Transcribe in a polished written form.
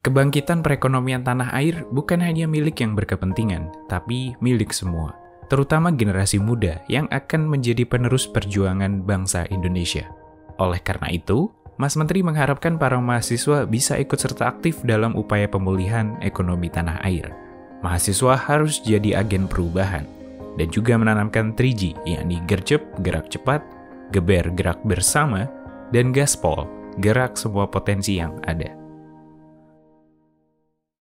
Kebangkitan perekonomian tanah air bukan hanya milik yang berkepentingan, tapi milik semua, terutama generasi muda yang akan menjadi penerus perjuangan bangsa Indonesia. Oleh karena itu, Mas Menteri mengharapkan para mahasiswa bisa ikut serta aktif dalam upaya pemulihan ekonomi tanah air. Mahasiswa harus jadi agen perubahan, dan juga menanamkan 3G, yakni gercep, gerak cepat, geber, gerak bersama, dan gaspol, gerak semua potensi yang ada.